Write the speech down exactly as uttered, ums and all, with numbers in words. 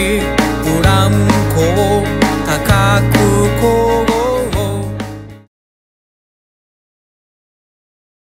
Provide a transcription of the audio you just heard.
ti.